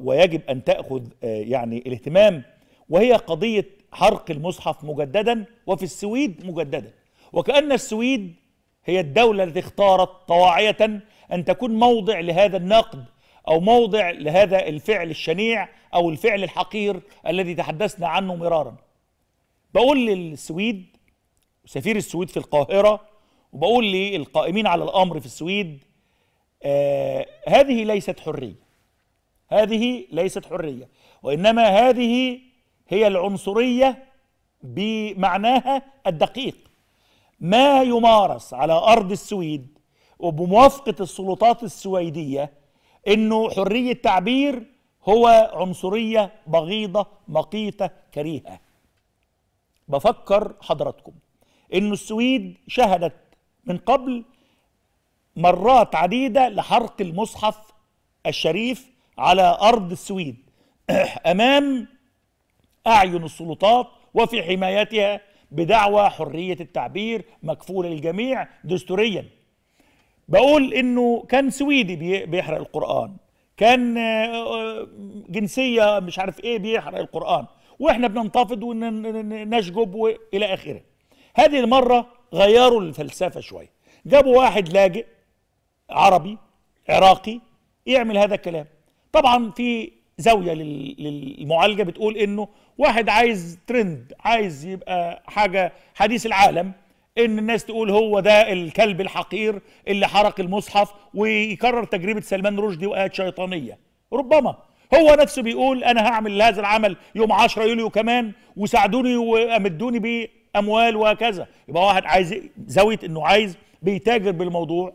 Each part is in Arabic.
ويجب أن تأخذ يعني الاهتمام، وهي قضية حرق المصحف مجددا وفي السويد مجددا، وكأن السويد هي الدولة التي اختارت طواعية أن تكون موضع لهذا النقد أو موضع لهذا الفعل الشنيع أو الفعل الحقير الذي تحدثنا عنه مرارا. بقول للسويد سفير السويد في القاهرة وبقول للقائمين على الأمر في السويد هذه ليست حرية، هذه ليست حرية، وإنما هذه هي العنصرية بمعناها الدقيق. ما يمارس على أرض السويد وبموافقة السلطات السويدية إنه حرية تعبير هو عنصرية بغيضة مقيتة كريهة. بفكر حضراتكم إنه السويد شهدت من قبل مرات عديدة لحرق المصحف الشريف على أرض السويد أمام أعين السلطات وفي حمايتها بدعوى حرية التعبير مكفولة للجميع دستوريا. بقول إنه كان سويدي بيحرق القرآن، كان جنسية مش عارف إيه بيحرق القرآن، وإحنا بننتفض ونشجب وإلى آخره. هذه المرة غيروا الفلسفة شوية، جابوا واحد لاجئ عربي عراقي يعمل هذا الكلام. طبعا في زاوية للمعالجة بتقول انه واحد عايز ترند، عايز يبقى حاجة حديث العالم، ان الناس تقول هو ده الكلب الحقير اللي حرق المصحف، ويكرر تجربة سلمان رشدي وآيات شيطانية. ربما هو نفسه بيقول انا هعمل هذا العمل يوم 10 يوليو كمان وساعدوني وامدوني باموال وهكذا. يبقى واحد عايز زاوية انه عايز بيتاجر بالموضوع،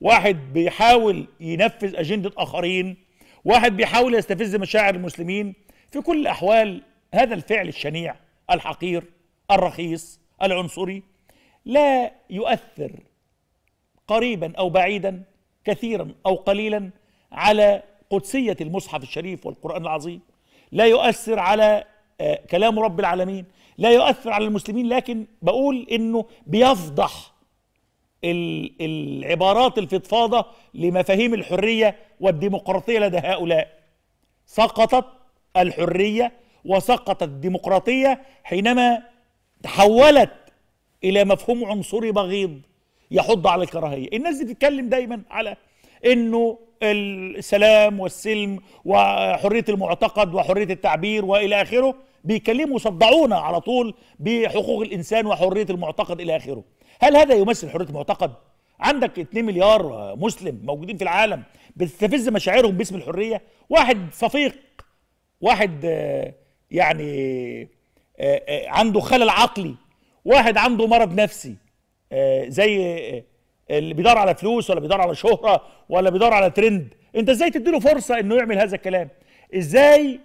واحد بيحاول ينفذ اجندة اخرين، واحد بيحاول يستفز مشاعر المسلمين. في كل الأحوال هذا الفعل الشنيع الحقير الرخيص العنصري لا يؤثر قريبا أو بعيدا كثيرا أو قليلا على قدسية المصحف الشريف والقرآن العظيم، لا يؤثر على كلام رب العالمين، لا يؤثر على المسلمين، لكن بقول إنه بيفضح العبارات الفضفاضة لمفاهيم الحرية والديمقراطية لدى هؤلاء. سقطت الحرية وسقطت الديمقراطية حينما تحولت إلى مفهوم عنصري بغيض يحض على الكراهية. الناس دي بتتكلم دايما على إنه السلام والسلم وحرية المعتقد وحرية التعبير وإلى آخره، بيكلموا صدعونا على طول بحقوق الإنسان وحرية المعتقد إلى آخره. هل هذا يمثل حرية المعتقد؟ عندك 2 مليار مسلم موجودين في العالم بتستفز مشاعرهم باسم الحرية. واحد صفيق، واحد يعني عنده خلل عقلي، واحد عنده مرض نفسي زي اللي بيدور على فلوس ولا بيدور على شهرة ولا بيدور على ترند، انت ازاي تديله فرصة انه يعمل هذا الكلام؟ ازاي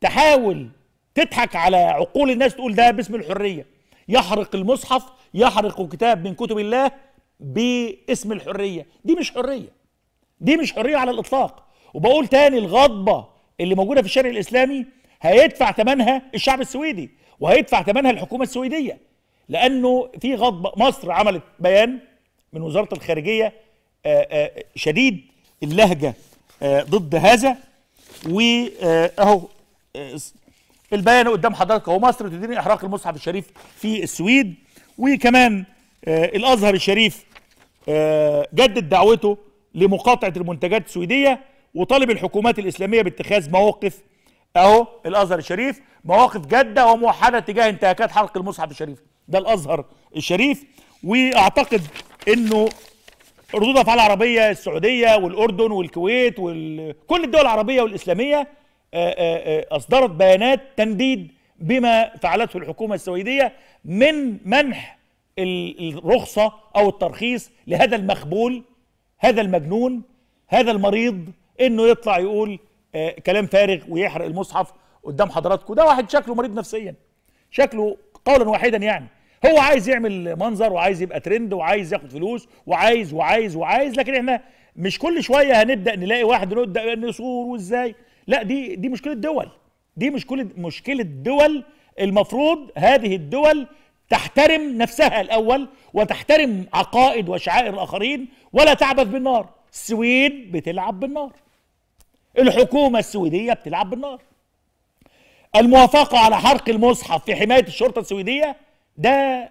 تحاول تضحك على عقول الناس تقول ده باسم الحرية؟ يحرق المصحف، يحرق كتاب من كتب الله باسم الحرية. دي مش حرية، دي مش حرية على الإطلاق. وبقول تاني الغضبة اللي موجودة في الشارع الإسلامي هيدفع ثمنها الشعب السويدي وهيدفع ثمنها الحكومة السويدية، لأنه في غضبة. مصر عملت بيان من وزارة الخارجية شديد اللهجة ضد هذا، وأهو البيان قدام حضرتك اهو. مصر تدين إحراق المصحف الشريف في السويد، وكمان الأزهر الشريف جدد دعوته لمقاطعة المنتجات السويدية وطالب الحكومات الإسلامية باتخاذ مواقف. أهو الأزهر الشريف مواقف جادة وموحدة تجاه انتهاكات حرق المصحف الشريف. ده الأزهر الشريف، وأعتقد إنه ردود أفعال عربية السعودية والأردن والكويت وكل الدول العربية والإسلامية أصدرت بيانات تنديد بما فعلته الحكومة السويدية من منح الرخصة أو الترخيص لهذا المخبول، هذا المجنون، هذا المريض، إنه يطلع يقول كلام فارغ ويحرق المصحف قدام حضراتكم. ده واحد شكله مريض نفسيا، شكله قولا واحدا يعني هو عايز يعمل منظر وعايز يبقى ترند وعايز ياخد فلوس وعايز وعايز وعايز. لكن احنا مش كل شوية هنبدأ نلاقي واحد نبدأ نصور وازاي. لا، دي مشكلة دول، دي مشكلة دول. المفروض هذه الدول تحترم نفسها الأول وتحترم عقائد وشعائر الآخرين ولا تعبث بالنار. السويد بتلعب بالنار، الحكومة السويدية بتلعب بالنار. الموافقة على حرق المصحف في حماية الشرطة السويدية ده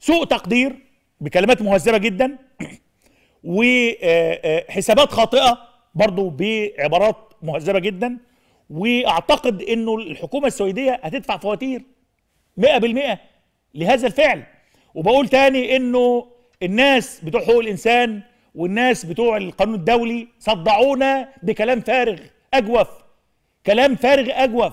سوء تقدير بكلمات مهذبة جدا وحسابات خاطئة برضو بعبارات مهذبة جدا. واعتقد انه الحكومة السويدية هتدفع فواتير 100% لهذا الفعل. وبقول تاني انه الناس بتوع حقوق الانسان والناس بتوع القانون الدولي صدعونا بكلام فارغ اجوف، كلام فارغ اجوف.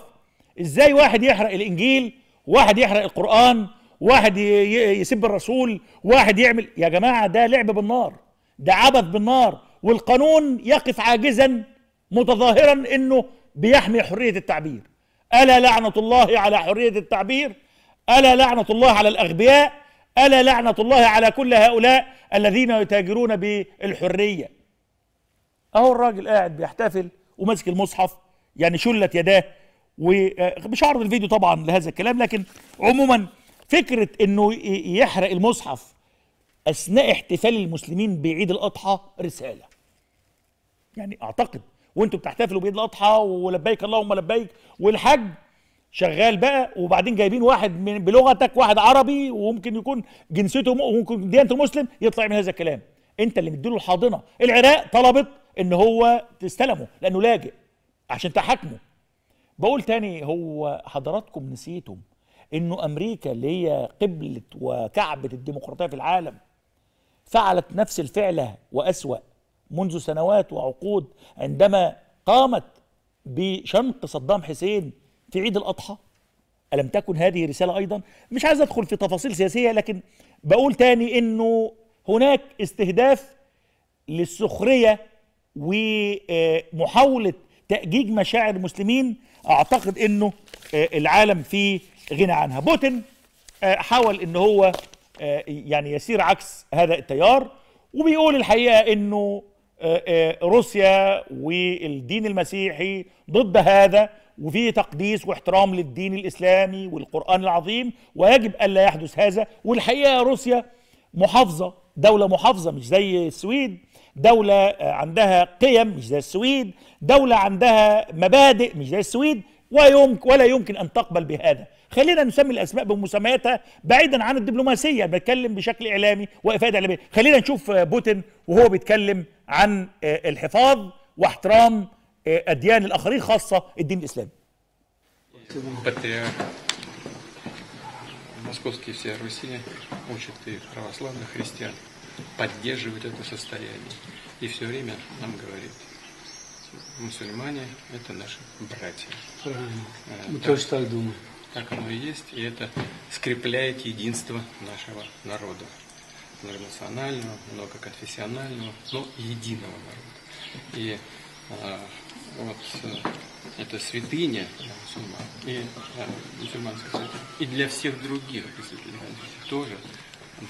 ازاي واحد يحرق الانجيل، واحد يحرق القرآن، واحد يسب الرسول، واحد يعمل، يا جماعة ده لعب بالنار، ده عبث بالنار. والقانون يقف عاجزا متظاهرا انه بيحمي حرية التعبير. ألا لعنة الله على حرية التعبير، ألا لعنة الله على الأغبياء، ألا لعنة الله على كل هؤلاء الذين يتاجرون بالحرية. أهو الراجل قاعد بيحتفل وماسك المصحف، يعني شلت يداه. ومش هعرض الفيديو طبعا لهذا الكلام، لكن عموما فكرة انه يحرق المصحف اثناء احتفال المسلمين بعيد الاضحى رسالة. يعني اعتقد وانتوا بتحتفلوا بعيد الاضحى ولبيك اللهم لبيك والحج شغال بقى، وبعدين جايبين واحد من بلغتك، واحد عربي وممكن يكون جنسيته وممكن ديانته مسلم، يطلع من هذا الكلام. انت اللي مديله الحاضنة. العراق طلبت ان هو تستلمه لانه لاجئ عشان تحاكمه. بقول تاني، هو حضراتكم نسيتم انه امريكا اللي هي قبلة وكعبة الديمقراطية في العالم فعلت نفس الفعلة وأسوأ منذ سنوات وعقود عندما قامت بشنق صدام حسين في عيد الأضحى؟ ألم تكن هذه رسالة أيضا؟ مش عايز أدخل في تفاصيل سياسية، لكن بقول تاني انه هناك استهداف للسخرية ومحاولة تأجيج مشاعر المسلمين. أعتقد أنه العالم فيه غنى عنها. بوتين حاول أنه هو يعني يسير عكس هذا التيار، وبيقول الحقيقة أنه روسيا والدين المسيحي ضد هذا، وفيه تقديس واحترام للدين الإسلامي والقرآن العظيم، ويجب ألا يحدث هذا. والحقيقة روسيا محافظة، دولة محافظة مش زي السويد، دولة عندها قيم مش زي السويد، دولة عندها مبادئ مش زي السويد، ولا يمكن أن تقبل بهذا. خلينا نسمي الأسماء بمسمياتها بعيدا عن الدبلوماسية، بتكلم بشكل إعلامي وإفادة إعلامية. خلينا نشوف بوتين وهو بيتكلم عن الحفاظ واحترام أديان الآخرين خاصة الدين الإسلامي. Московские вся Руси учат и православных христиан, поддерживают это состояние. И все время нам говорит, мусульмане – это наши братья. Правильно. Мы тоже так думаем. Так оно и есть, и это скрепляет единство нашего народа. Многонационального, многоконфессионального, но единого народа. И вот... Это святыня мусульман и мусульманская святыня. И для всех других тоже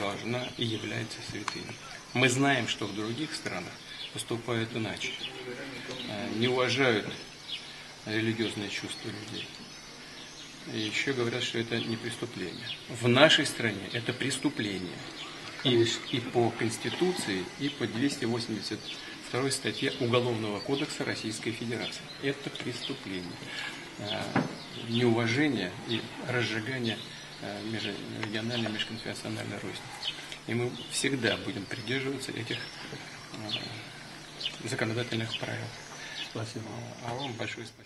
должна и является святыней. Мы знаем, что в других странах поступают иначе. Не уважают религиозные чувства людей. И еще говорят, что это не преступление. В нашей стране это преступление. И по Конституции, и по 280 второй статье Уголовного кодекса Российской Федерации. Это преступление, неуважение и разжигание межрегиональной, межконфессиональной розни. И мы всегда будем придерживаться этих законодательных правил. Спасибо. А вам большое спасибо.